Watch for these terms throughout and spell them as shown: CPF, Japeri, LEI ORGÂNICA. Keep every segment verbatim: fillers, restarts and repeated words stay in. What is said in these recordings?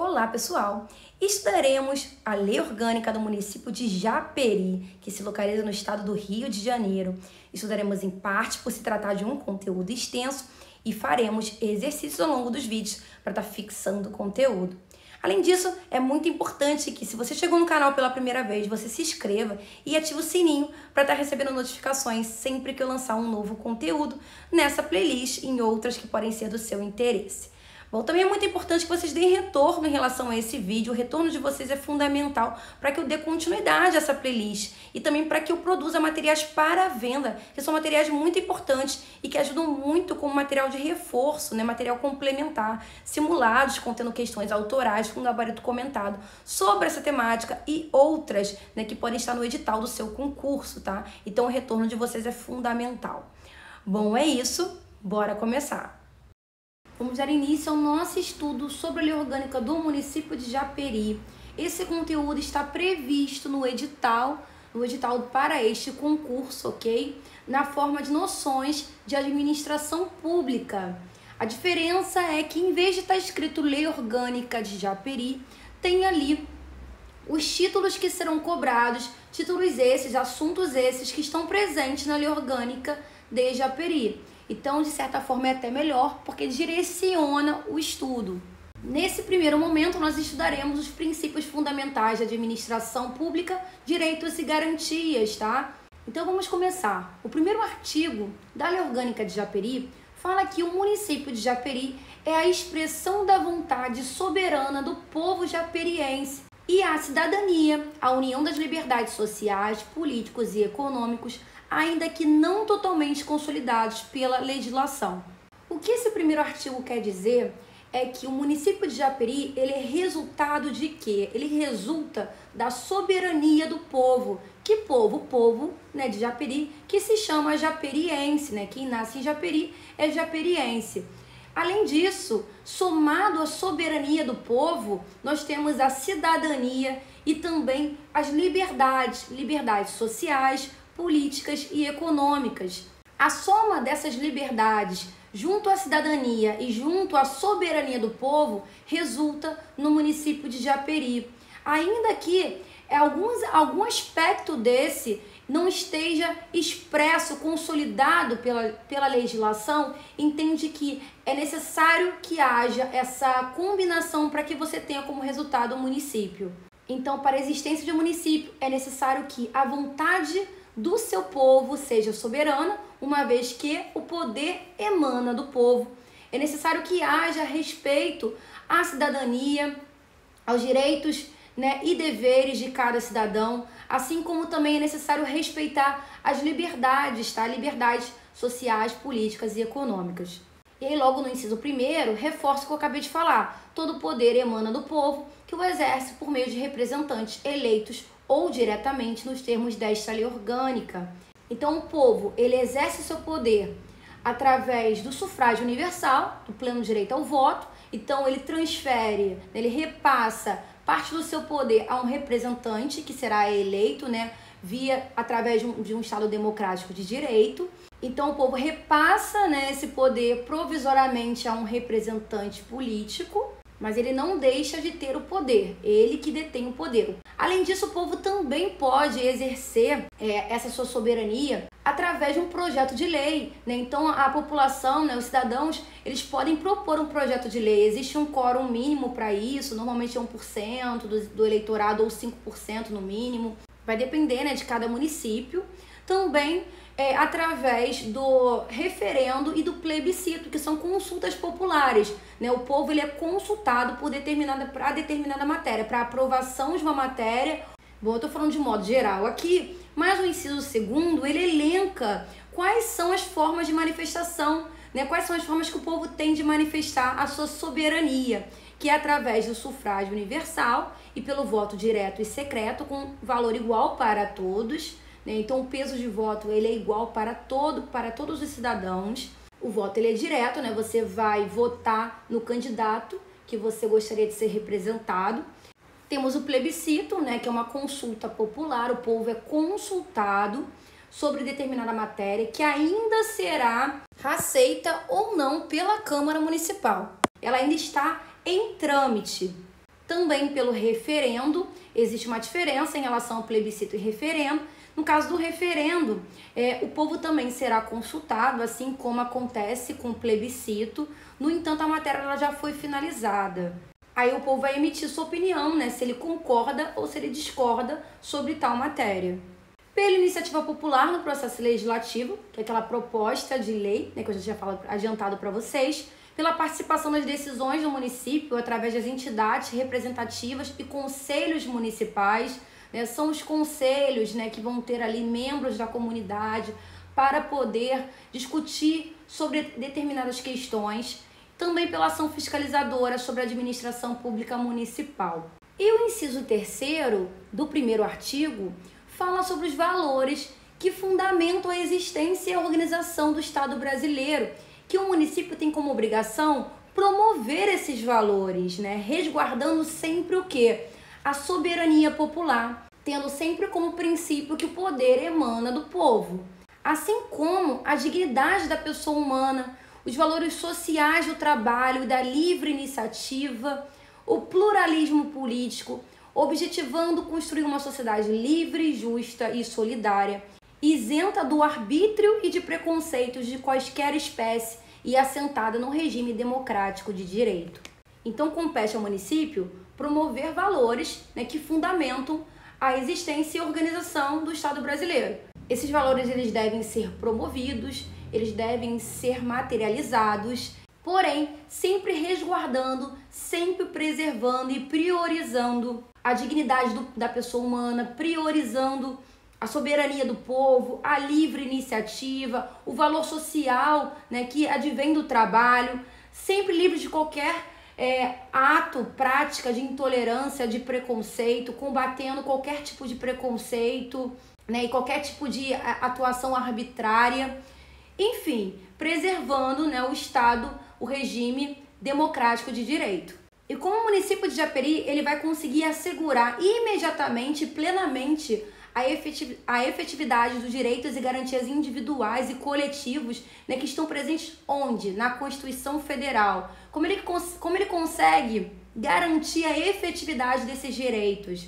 Olá pessoal, estudaremos a Lei Orgânica do município de Japeri, que se localiza no estado do Rio de Janeiro. Estudaremos em parte por se tratar de um conteúdo extenso e faremos exercícios ao longo dos vídeos para estar fixando o conteúdo. Além disso, é muito importante que se você chegou no canal pela primeira vez, você se inscreva e ative o sininho para estar recebendo notificações sempre que eu lançar um novo conteúdo nessa playlist e em outras que podem ser do seu interesse. Bom, também é muito importante que vocês deem retorno em relação a esse vídeo. O retorno de vocês é fundamental para que eu dê continuidade a essa playlist e também para que eu produza materiais para venda, que são materiais muito importantes e que ajudam muito como material de reforço, né? Material complementar, simulados, contendo questões autorais com gabarito comentado sobre essa temática e outras, né, que podem estar no edital do seu concurso, tá? Então o retorno de vocês é fundamental. Bom, é isso. Bora começar! Vamos dar início ao nosso estudo sobre a Lei Orgânica do município de Japeri. Esse conteúdo está previsto no edital, no edital para este concurso, ok? Na forma de noções de administração pública. A diferença é que, em vez de estar escrito Lei Orgânica de Japeri, tem ali os títulos que serão cobrados, títulos esses, assuntos esses, que estão presentes na Lei Orgânica de Japeri. Então, de certa forma, é até melhor, porque direciona o estudo. Nesse primeiro momento, nós estudaremos os princípios fundamentais de administração pública, direitos e garantias, tá? Então, vamos começar. O primeiro artigo da Lei Orgânica de Japeri fala que o município de Japeri é a expressão da vontade soberana do povo japeriense e a cidadania, a união das liberdades sociais, políticos e econômicos, ainda que não totalmente consolidados pela legislação. O que esse primeiro artigo quer dizer é que o município de Japeri, ele é resultado de quê? Ele resulta da soberania do povo. Que povo? O povo, né, de Japeri, que se chama japeriense, né? Quem nasce em Japeri é japeriense. Além disso, somado à soberania do povo, nós temos a cidadania e também as liberdades, liberdades sociais, políticas e econômicas. A soma dessas liberdades junto à cidadania e junto à soberania do povo resulta no município de Japeri. Ainda que alguns, algum aspecto desse não esteja expresso, consolidado pela, pela legislação, entende que é necessário que haja essa combinação para que você tenha como resultado o município. Então, para a existência de um município, é necessário que a vontade do seu povo seja soberana, uma vez que o poder emana do povo. É necessário que haja respeito à cidadania, aos direitos, né, e deveres de cada cidadão, assim como também é necessário respeitar as liberdades, tá? Liberdades sociais, políticas e econômicas. E aí, logo no inciso primeiro, reforço o que eu acabei de falar. Todo poder emana do povo, que o exerce por meio de representantes eleitos ou diretamente nos termos desta lei orgânica. Então, o povo, ele exerce seu poder através do sufrágio universal, do pleno direito ao voto. Então, ele transfere, ele repassa parte do seu poder a um representante que será eleito, né, via através de um, de um Estado democrático de direito. Então, o povo repassa, né, esse poder provisoriamente a um representante político, mas ele não deixa de ter o poder, ele que detém o poder. Além disso, o povo também pode exercer é, essa sua soberania através de um projeto de lei, né? Então, a população, né, os cidadãos, eles podem propor um projeto de lei. Existe um quórum mínimo para isso, normalmente é um por cento do, do eleitorado ou cinco por cento no mínimo. Vai depender, né, de cada município. Também é, através do referendo e do plebiscito, que são consultas populares, né? O povo, ele é consultado por determinada, para determinada matéria, para aprovação de uma matéria. Bom, eu estou falando de modo geral aqui, mas o inciso segundo, ele elenca quais são as formas de manifestação, né? Quais são as formas que o povo tem de manifestar a sua soberania, que é através do sufrágio universal e pelo voto direto e secreto, com valor igual para todos. Então, o peso de voto, ele é igual para, todo, para todos os cidadãos. O voto, ele é direto, né? Você vai votar no candidato que você gostaria de ser representado. Temos o plebiscito, né, que é uma consulta popular. O povo é consultado sobre determinada matéria que ainda será aceita ou não pela Câmara Municipal. Ela ainda está em trâmite. também pelo referendo. Existe uma diferença em relação ao plebiscito e referendo. No caso do referendo, é, o povo também será consultado, assim como acontece com o plebiscito. No entanto, a matéria ela já foi finalizada. Aí o povo vai emitir sua opinião, né, se ele concorda ou se ele discorda sobre tal matéria. Pela iniciativa popular no processo legislativo, que é aquela proposta de lei, né, que eu já tinha falado, adiantado para vocês, pela participação nas decisões do município através das entidades representativas e conselhos municipais, né, são os conselhos, né, que vão ter ali membros da comunidade para poder discutir sobre determinadas questões, também pela ação fiscalizadora sobre a administração pública municipal. E o inciso terceiro do primeiro artigo fala sobre os valores que fundamentam a existência e a organização do Estado brasileiro, que o município tem como obrigação promover esses valores, né? Resguardando sempre o quê? A soberania popular, tendo sempre como princípio que o poder emana do povo, assim como a dignidade da pessoa humana, os valores sociais do trabalho e da livre iniciativa, o pluralismo político, objetivando construir uma sociedade livre, justa e solidária, isenta do arbítrio e de preconceitos de quaisquer espécie e assentada num regime democrático de direito. Então, compete ao município promover valores, né, que fundamentam a existência e organização do Estado brasileiro. Esses valores eles devem ser promovidos, eles devem ser materializados, porém, sempre resguardando, sempre preservando e priorizando a dignidade do, da pessoa humana, priorizando a soberania do povo, a livre iniciativa, o valor social, né, que advém do trabalho, sempre livre de qualquer é, ato, prática de intolerância, de preconceito, combatendo qualquer tipo de preconceito, né, e qualquer tipo de atuação arbitrária. Enfim, preservando, né, o Estado, o regime democrático de direito. E como o município de Japeri, ele vai conseguir assegurar imediatamente e plenamente a, efetiv a efetividade dos direitos e garantias individuais e coletivos, né, que estão presentes onde? Na Constituição Federal. Como ele, como ele consegue garantir a efetividade desses direitos?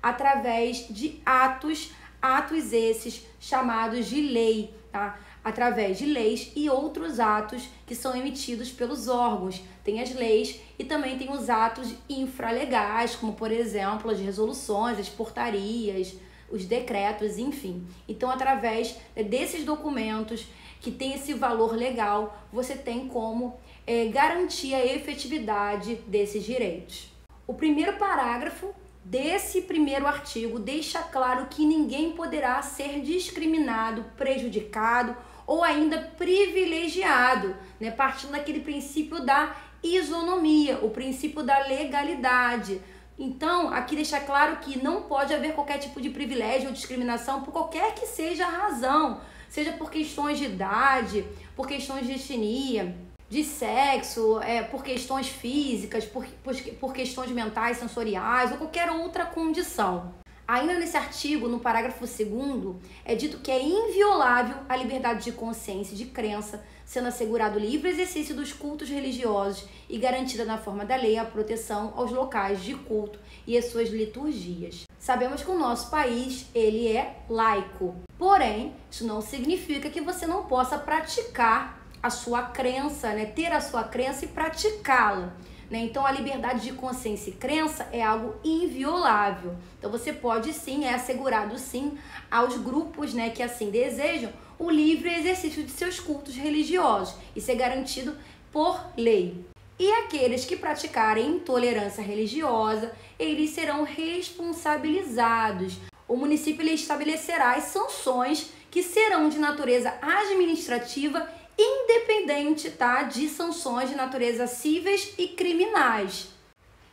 Através de atos, atos esses chamados de lei, tá? Através de leis e outros atos que são emitidos pelos órgãos. Tem as leis e também tem os atos infralegais, como, por exemplo, as resoluções, as portarias, os decretos, enfim. Então, através desses documentos que têm esse valor legal, você tem como é, garantir a efetividade desses direitos. O primeiro parágrafo desse primeiro artigo deixa claro que ninguém poderá ser discriminado, prejudicado ou ainda privilegiado, né? Partindo daquele princípio da isonomia, o princípio da legalidade. Então, aqui deixa claro que não pode haver qualquer tipo de privilégio ou discriminação por qualquer que seja a razão, seja por questões de idade, por questões de etnia, de sexo, é, por questões físicas, por, por, por questões mentais, sensoriais ou qualquer outra condição. Ainda nesse artigo, no parágrafo segundo, é dito que é inviolável a liberdade de consciência e de crença, sendo assegurado o livre exercício dos cultos religiosos e garantida na forma da lei a proteção aos locais de culto e às suas liturgias. Sabemos que o nosso país, ele é laico. Porém, isso não significa que você não possa praticar a sua crença, né? Ter a sua crença e praticá-la, né? Então, a liberdade de consciência e crença é algo inviolável. Então, você pode sim, é assegurado sim aos grupos, né, que assim desejam, o livre exercício de seus cultos religiosos. Isso é garantido por lei. E aqueles que praticarem intolerância religiosa, eles serão responsabilizados. O município ele estabelecerá as sanções que serão de natureza administrativa, independente, tá, de sanções de natureza cíveis e criminais.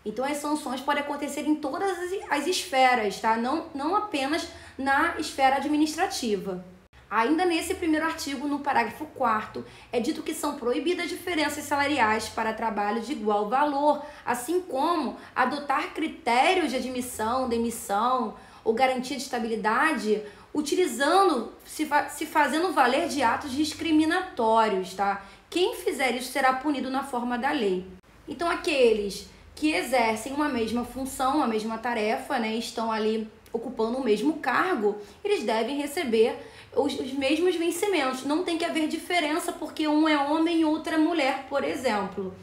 Então, as sanções podem acontecer em todas as esferas, tá? Não, não apenas na esfera administrativa. Ainda nesse primeiro artigo, no parágrafo quarto, é dito que são proibidas diferenças salariais para trabalho de igual valor, assim como adotar critérios de admissão, demissão ou garantia de estabilidade, utilizando, se, fa se fazendo valer de atos discriminatórios, tá? Quem fizer isso será punido na forma da lei. Então, aqueles que exercem uma mesma função, a mesma tarefa, né, estão ali ocupando o mesmo cargo, eles devem receber os, os mesmos vencimentos. Não tem que haver diferença porque um é homem e outro é mulher, por exemplo.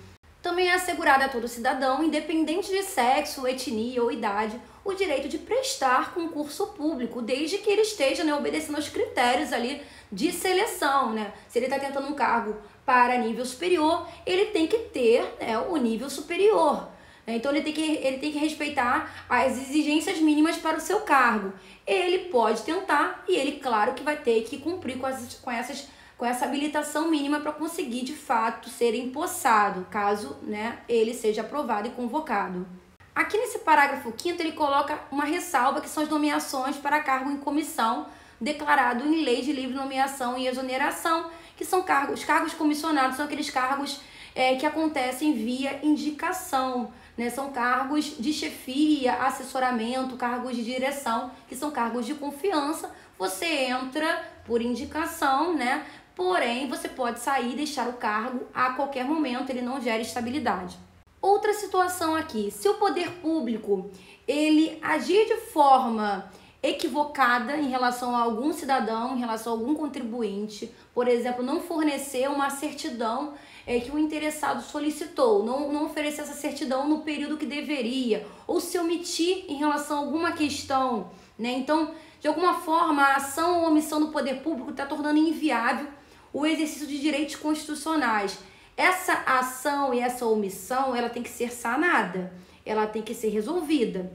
Também é assegurado a todo cidadão, independente de sexo, etnia ou idade, o direito de prestar concurso público, desde que ele esteja, né, obedecendo aos critérios ali de seleção, né? Se ele está tentando um cargo para nível superior, ele tem que ter, né, o nível superior. Então ele tem, que, ele tem que respeitar as exigências mínimas para o seu cargo. Ele pode tentar e ele, claro, que vai ter que cumprir com, as, com, essas, com essa habilitação mínima para conseguir, de fato, ser empossado, caso, né, ele seja aprovado e convocado. Aqui nesse parágrafo quinto ele coloca uma ressalva, que são as nomeações para cargo em comissão, declarado em lei de livre nomeação e exoneração, que são cargos, cargos comissionados, são aqueles cargos é, que acontecem via indicação. Né, são cargos de chefia, assessoramento, cargos de direção, que são cargos de confiança. Você entra por indicação, né? Porém, você pode sair e deixar o cargo a qualquer momento, ele não gera estabilidade. Outra situação aqui, se o poder público ele agir de forma equivocada em relação a algum cidadão, em relação a algum contribuinte, por exemplo, não fornecer uma certidão é, que o interessado solicitou, não, não oferecer essa certidão no período que deveria, ou se omitir em relação a alguma questão, né? Então, de alguma forma, a ação ou omissão do poder público está tornando inviável o exercício de direitos constitucionais. Essa ação e essa omissão, ela tem que ser sanada, ela tem que ser resolvida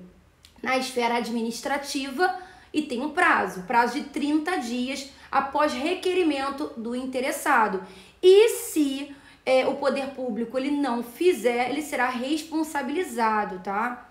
na esfera administrativa, e tem um prazo, prazo de trinta dias após requerimento do interessado. E se é, o poder público ele não fizer, ele será responsabilizado, tá?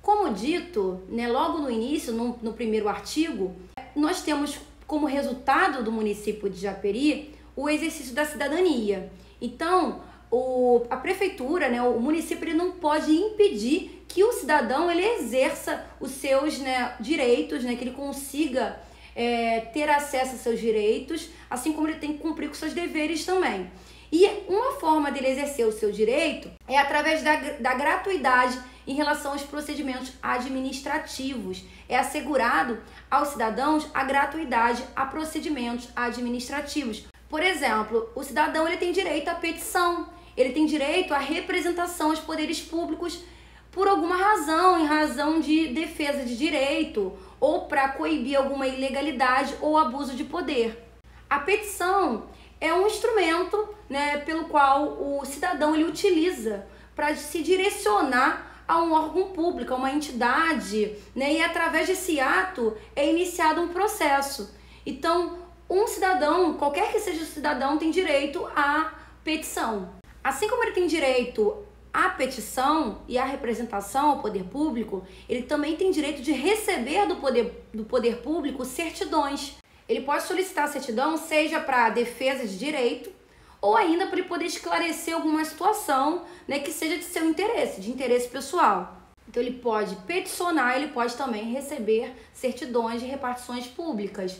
Como dito, né, logo no início, no, no primeiro artigo, nós temos como resultado do município de Japeri o exercício da cidadania. Então, o, a prefeitura, né, o município, ele não pode impedir que o cidadão ele exerça os seus, né, direitos, né, que ele consiga é, ter acesso aos seus direitos, assim como ele tem que cumprir com seus deveres também. E uma forma dele exercer o seu direito é através da, da gratuidade em relação aos procedimentos administrativos. É assegurado aos cidadãos a gratuidade a procedimentos administrativos. Por exemplo, o cidadão ele tem direito à petição, ele tem direito à representação aos poderes públicos, por alguma razão, em razão de defesa de direito ou para coibir alguma ilegalidade ou abuso de poder. A petição é um instrumento, né, pelo qual o cidadão ele utiliza para se direcionar a um órgão público, a uma entidade, né, e através desse ato é iniciado um processo. Então, um cidadão, qualquer que seja o cidadão, tem direito à petição. Assim como ele tem direito a petição e a representação ao poder público, ele também tem direito de receber do poder, do poder público certidões. Ele pode solicitar certidão, seja para defesa de direito, ou ainda para ele poder esclarecer alguma situação, né, que seja de seu interesse, de interesse pessoal. Então ele pode peticionar, ele pode também receber certidões de repartições públicas.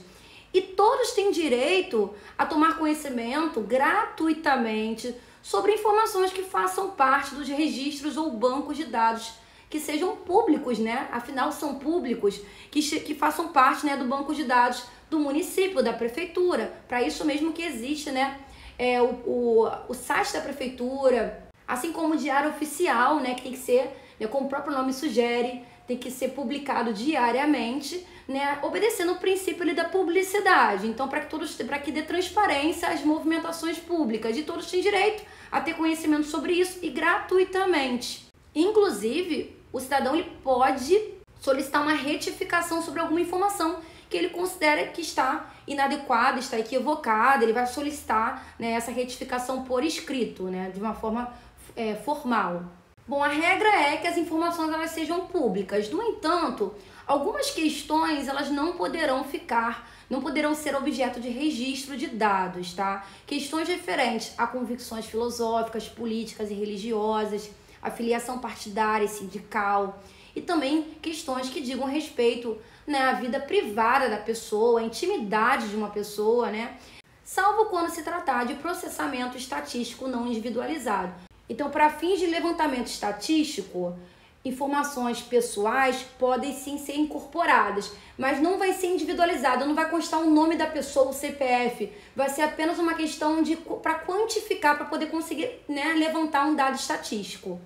E todos têm direito a tomar conhecimento gratuitamente sobre informações que façam parte dos registros ou bancos de dados que sejam públicos, né? Afinal, são públicos, que, que façam parte, né, do banco de dados do município, da prefeitura. Para isso mesmo que existe, né, é, o, o, o site da prefeitura, assim como o diário oficial, né, que tem que ser, né, como o próprio nome sugere, tem que ser publicado diariamente, né, obedecendo o princípio ali da publicidade. Então, para que todos, para que dê transparência às movimentações públicas, e todos têm direito a ter conhecimento sobre isso, e gratuitamente. Inclusive, o cidadão ele pode solicitar uma retificação sobre alguma informação que ele considera que está inadequada, está equivocada. Ele vai solicitar, né, essa retificação por escrito, né, de uma forma é, formal. Bom, a regra é que as informações elas sejam públicas. No entanto, algumas questões elas não poderão ficar, não poderão ser objeto de registro de dados, tá? Questões referentes a convicções filosóficas, políticas e religiosas, afiliação partidária e sindical, e também questões que digam respeito, né, à vida privada da pessoa, à intimidade de uma pessoa, né? Salvo quando se tratar de processamento estatístico não individualizado. Então, para fins de levantamento estatístico, informações pessoais podem sim ser incorporadas, mas não vai ser individualizado, não vai constar o nome da pessoa, o C P F, vai ser apenas uma questão de para quantificar, para poder conseguir, né, levantar um dado estatístico.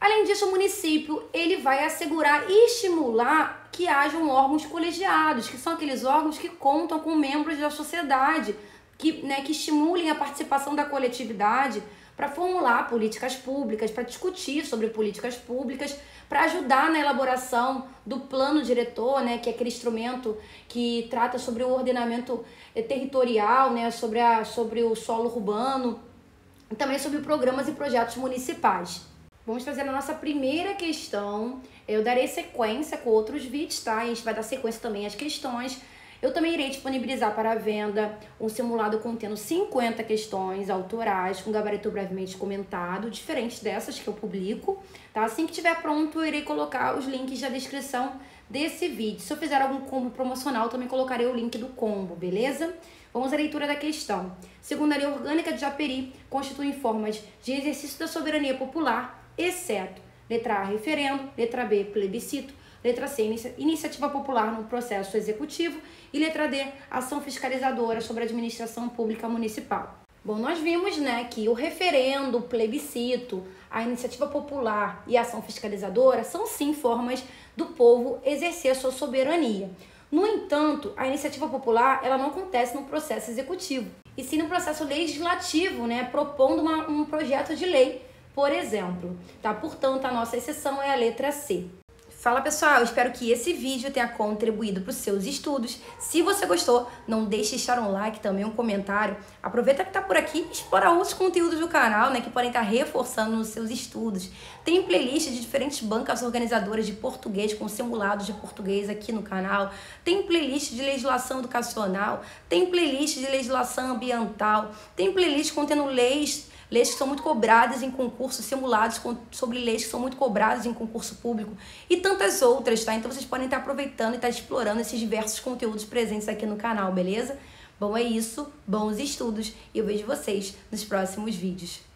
Além disso, o município ele vai assegurar e estimular que hajam órgãos colegiados, que são aqueles órgãos que contam com membros da sociedade, que, né, que estimulem a participação da coletividade, para formular políticas públicas, para discutir sobre políticas públicas, para ajudar na elaboração do plano diretor, né, que é aquele instrumento que trata sobre o ordenamento territorial, né, sobre, a, sobre o solo urbano, e também sobre programas e projetos municipais. Vamos fazer a nossa primeira questão. Eu darei sequência com outros vídeos, tá? A gente vai dar sequência também às questões. Eu também irei disponibilizar para a venda um simulado contendo cinquenta questões autorais, com gabarito brevemente comentado, diferente dessas que eu publico, tá? Assim que estiver pronto, eu irei colocar os links na descrição desse vídeo. Se eu fizer algum combo promocional, eu também colocarei o link do combo, beleza? Vamos à leitura da questão. Segundo a Lei Orgânica de Japeri, constituem formas de exercício da soberania popular, exceto letra A, referendo, letra B, plebiscito, letra C, inicia iniciativa popular no processo executivo e letra D, ação fiscalizadora sobre a administração pública municipal. Bom, nós vimos, né, que o referendo, o plebiscito, a iniciativa popular e a ação fiscalizadora são sim formas do povo exercer a sua soberania. No entanto, a iniciativa popular ela não acontece no processo executivo, e sim no processo legislativo, né, propondo uma, um projeto de lei, por exemplo. Tá? Portanto, a nossa exceção é a letra C. Fala pessoal, espero que esse vídeo tenha contribuído para os seus estudos. Se você gostou, não deixe de deixar um like, também um comentário. Aproveita que está por aqui e explora outros conteúdos do canal, né, que podem estar reforçando os seus estudos. Tem playlist de diferentes bancas organizadoras de português, com simulados de português aqui no canal. Tem playlist de legislação educacional, tem playlist de legislação ambiental, tem playlist contendo leis, leis que são muito cobradas em concursos, simulados com, sobre leis que são muito cobradas em concurso público e tantas outras, tá? Então vocês podem estar aproveitando e estar explorando esses diversos conteúdos presentes aqui no canal, beleza? Bom, é isso, bons estudos e eu vejo vocês nos próximos vídeos.